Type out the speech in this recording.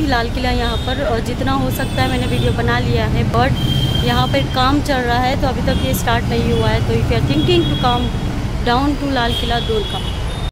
ही लाल किला यहाँ पर और जितना हो सकता है मैंने वीडियो बना लिया है, बट यहाँ पर काम चल रहा है तो अभी तक ये स्टार्ट नहीं हुआ है। तो if you are thinking to come down to Lal Qila, don't come.